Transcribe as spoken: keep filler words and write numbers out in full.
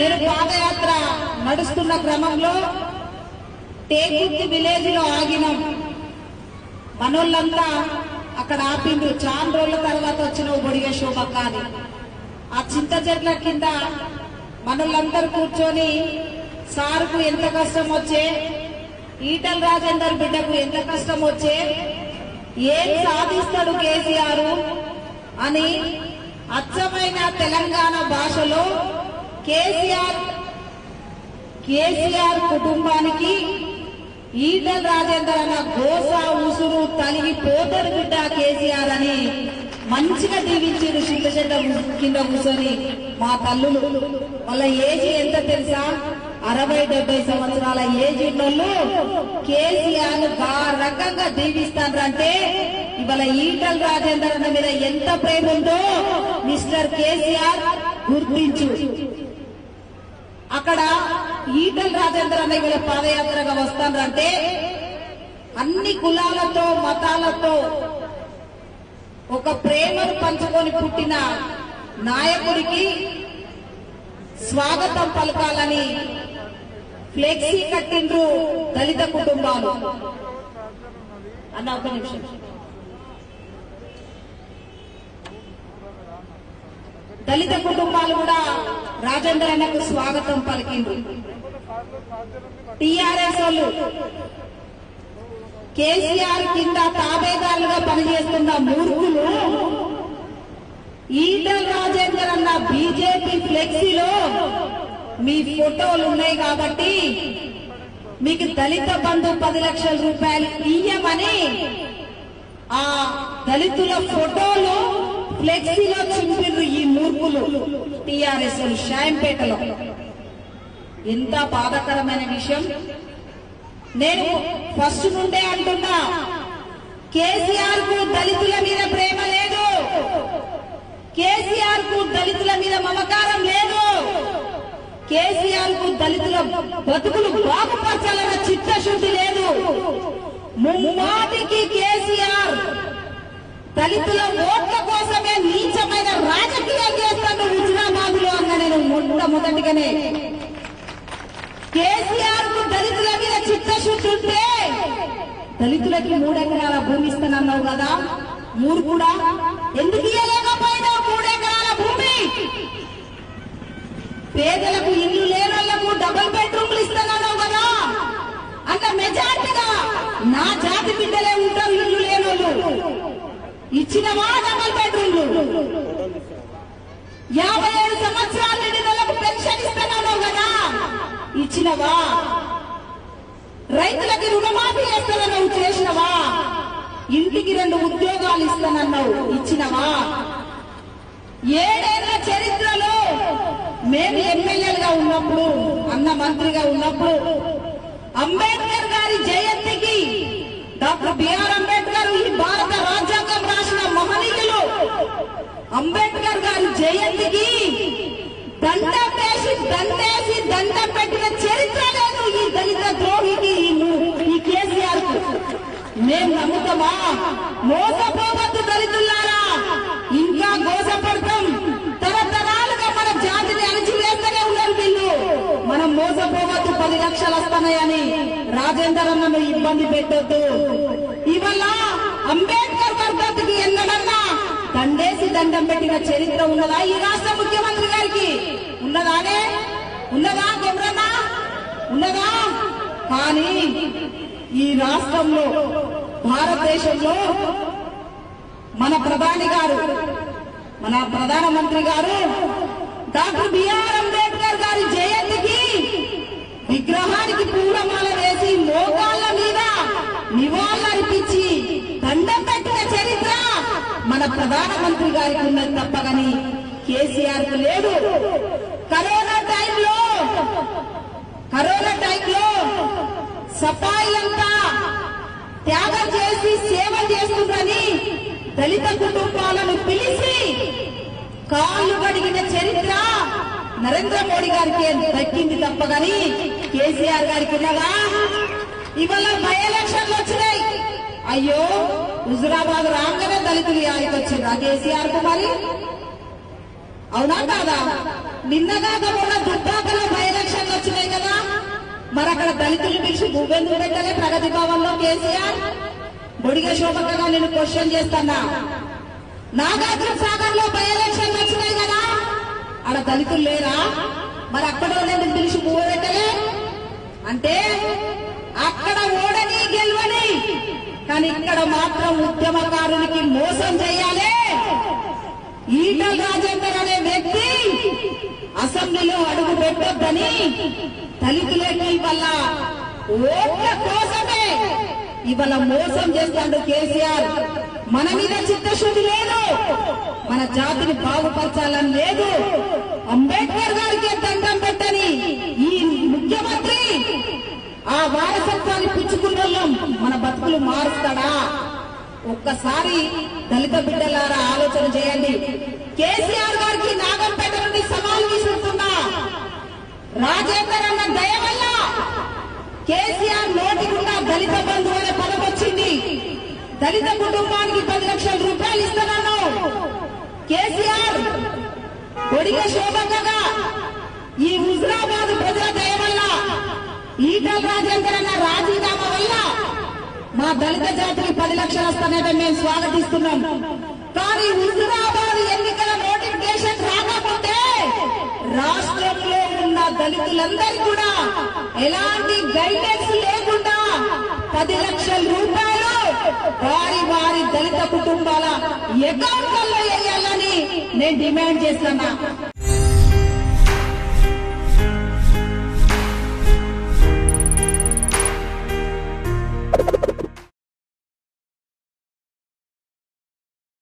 నేను పాదయాత్ర నడుస్తున్న క్రమంలో తేగుత్తి విలేజ్ లో ఆగినాం. మనోళ్ళంతా అక్కడ ఆపిండు. చాలా రోజుల తర్వాత వచ్చిన బొడిగె శోభక్క అని ఆ చింత చెట్ల కింద మనోళ్ళందరూ కూర్చొని సార్కు ఎంత కష్టం వచ్చే, ఈటల రాజేందర్ బిడ్డకు ఎంత కష్టం వచ్చే, ఏం సాధిస్తాడు కేసీఆర్ అని అచ్చమైన తెలంగాణ భాషలో కేసీఆర్ కేసీఆర్ కుటుంబానికి ఈటల రాజేందర్ అన్న గోస ఉసురు తలిగి పోతరు బిడ్డ కేసీఆర్ అని మంచిగా దీవించి చింత చెట్ట కింద కూర్చొని మా తల్లులు వాళ్ళ ఏజీ ఎంత తెలుసా, అరవై డెబ్బై సంవత్సరాల ఏజీ వాళ్ళు కేసీఆర్ ఆ రకంగా దీవిస్తారంటే ఇవాళ ఈటల రాజేందర్ అన్న మీద ఎంత ప్రేమ ఉందో మిస్టర్ కేసీఆర్ గుర్తించు. అక్కడ ఈటల రాజేందర్ అన్న ఇవాళ పాదయాత్రగా వస్తారంటే అన్ని కులాలతో మతాలతో ఒక ప్రేమను పంచుకొని పుట్టిన నాయకుడికి స్వాగతం పలకాలని ఫ్లెక్సీ కట్టిండ్రు దళిత కుటుంబాలు. అన్న ఒక నిమిషం దళిత కుటుంబాలు కూడా రాజేందర్ అన్నకు స్వాగతం పలికిండ్రు. టీఆర్ఎస్ వాళ్ళు కేసీఆర్ కింద తాబేదారులుగా పనిచేస్తున్న మూర్ఖులు ఈటల రాజేందర్ అన్న బీజేపీ ఫ్లెక్సీలో మీ ఫోటోలు ఉన్నాయి కాబట్టి మీకు దళిత బంధు పది లక్షల రూపాయలు ఇయ్యమని ఆ దళితుల ఫోటోలు ఫ్లెక్సీలో చింపిరు ఈ మూర్ఖులు టీఆర్ఎస్ షాయంపేటలో. ఎంత బాధాకరమైన విషయం. నేను ఫస్ట్ నుండే అంటున్నా కేసీఆర్ కు దళితుల మీద ప్రేమ లేదు, కేసీఆర్ కు దళితుల మీద మమకారం లేదు, కేసీఆర్ కు దళితుల బతుకులు బాగుపరచాలన్న చిత్తశుద్ధి లేదు. ముమ్మాటికి కేసీఆర్ దళితుల ఓట్ల కోసమే నీచమైన రాజకీయం చేస్తాను హుజురాబాద్ లో అన్న నేను మొట్టమొదటిగానే. కేసీఆర్ కు దళితుల మీద చిత్తశుద్ధి ఉంటే దళితులకి మూడెకరాల భూమి ఇస్తానన్నావు కదా మూర్ఖుడా, ఎందుకు ఇయ్యలేకపోయినావు మూడెకరాల భూమి? పేదలకు ఇల్లు లేనోళ్లకు డబుల్ బెడ్రూమ్లు ఇస్తానన్నావు కదా, అంత మెజార్టీగా నా జాతి బిడ్డలే ఉంటారు ఇల్లు లేనోళ్ళు. ఇచ్చినవా డబుల్ బెడ్రూమ్లు? యాభై ఏడు సంవత్సరాల నిండినోళ్లకు పెన్షన్ ఇస్తానన్నావు కదా, ఇచ్చినవా? రైతులకి రుణమాఫీ చేస్తానన్నావు, చేసినవా? ఇంటికి రెండు ఉద్యోగాలు ఇస్తానన్నావు, ఇచ్చినవా? ఏడేళ్ల చరిత్రలో మేము ఎమ్మెల్యేలుగా ఉన్నప్పుడు అన్న మంత్రిగా ఉన్నప్పుడు అంబేద్కర్ గారి జయంతికి డాక్టర్ బిఆర్ అంబేద్కర్ ఈ భారత రాజ్యాంగం రాసిన మహనీయులు అంబేద్కర్ గారి జయంతికి దండం వేసి దండేసి దండం పెట్టిన చరిత్ర లేదు ఈ దళిత ద్రోహికి ఈ కేసీఆర్ కు. మేము నమ్ముతామా? మోసపోవద్దు దళితులారా, ఇంకా మోసపడతాం. తరతరాలుగా మన జాతిని అణచివేస్తూనే ఉన్నారు వీళ్ళు, మనం మోసపోవద్దు. పది లక్షలు వస్తున్నాయని రాజేందర్ అన్నను ఇబ్బంది పెట్టొద్దు. ఇవాళ అంబేద్కర్ వర్ధంతికి ఎన్నడన్నా దండేసి దండం పెట్టిన చరిత్ర ఉన్నదా ఈ రాష్ట్ర ముఖ్యమంత్రి గారికి? ఉన్నదానే ఉన్నదా గొర్రనా ఉన్నదా? కానీ ఈ రాష్ట్రంలో భారతదేశంలో మన ప్రధాని గారు మన ప్రధానమంత్రి గారు డాక్టర్ బిఆర్ అంబేద్కర్ గారి జయంతికి విగ్రహానికి పూలమాల వేసి మోకాళ్ళ మీద నివాళులర్పించి దండం పెట్టిన చరిత్ర మన ప్రధానమంత్రి గారికి ఉన్నది తప్పగాని కేసీఆర్ కు లేదు. కరోనా టైంలో కరోనా టైంలో సఫాయిలంతా త్యాగం చేసి సేవ చేస్తుందని దళిత కుటుంబాలను పిలిచి కాళ్ళు కడిగిన చరిత్ర నరేంద్ర మోడీ గారికి దక్కింది తప్పగాని కేసీఆర్ గారికి ఉన్నదా? ఇవాళ బై ఎలక్షన్లు వచ్చినాయి. అయ్యో హుజురాబాద్ రాగానే దళితులు యాడికి వచ్చిందా కేసీఆర్ కు? మరి అవునా కాదా? मर अगर दलित पीछे भूपेन्द्र बेटे प्रगति भवन केसीआर बोडिगे शोभा क्वेश्चन नागार्जुन सागर लक्षनाई कदा आड़ दलित लेरा मैं अक् पीछे भूपेटे अंत अड़नी गेलवनी का उद्यमकार की मोसम चेयले ఈటెల రాజేందర్ అనే వ్యక్తి అసెంబ్లీలో అడుగు పెట్టొద్దని దళితులకి ఇవాళ ఓట్ల కోసమే ఇవాళ మోసం చేస్తాడు కేసీఆర్. మన మీద చిత్తశుద్ధి లేదు, మన జాతిని బాగుపరచాలని లేదు, అంబేద్కర్ గారికి దండం పెట్టని ఈ ముఖ్యమంత్రి ఆ వారసత్వాన్ని పుచ్చుకున్నాం. మన బతుకులు మారుస్తాడా? ఒక్కసారి దళిత బిడ్డలారా ఆలోచన చేయండి. కేసీఆర్ గారికి నాగంపేట నుండి సవాల్ విసురుతున్నా, రాజేందర్ అన్న దయ వల్ల కేసీఆర్ నోటి గుండా దళిత బంధు అనే పదం వచ్చింది. దళిత కుటుంబానికి పది లక్షల రూపాయలు ఇస్తున్నాను కేసీఆర్. ఒడిగ శోభకగా ఈ హుజురాబాద్ ప్రజల దయ వల్ల, ఈటెల రాజేందర్ అన్న రాజీనామా వల్ల మా దళిత జాతికి పది లక్షలు వస్తాయని మేము స్వాగతిస్తున్నాం. కానీ హుజురాబాద్ ఎన్నికల నోటిఫికేషన్ రాకపోతే రాష్ట్రంలో ఉన్న దళితులందరూ కూడా ఎలాంటి గైడెన్స్ లేకుండా పది లక్షల రూపాయలు వారి వారి దళిత కుటుంబాల అకౌంట్లలో వేయాలని నేను డిమాండ్ చేస్తున్నా.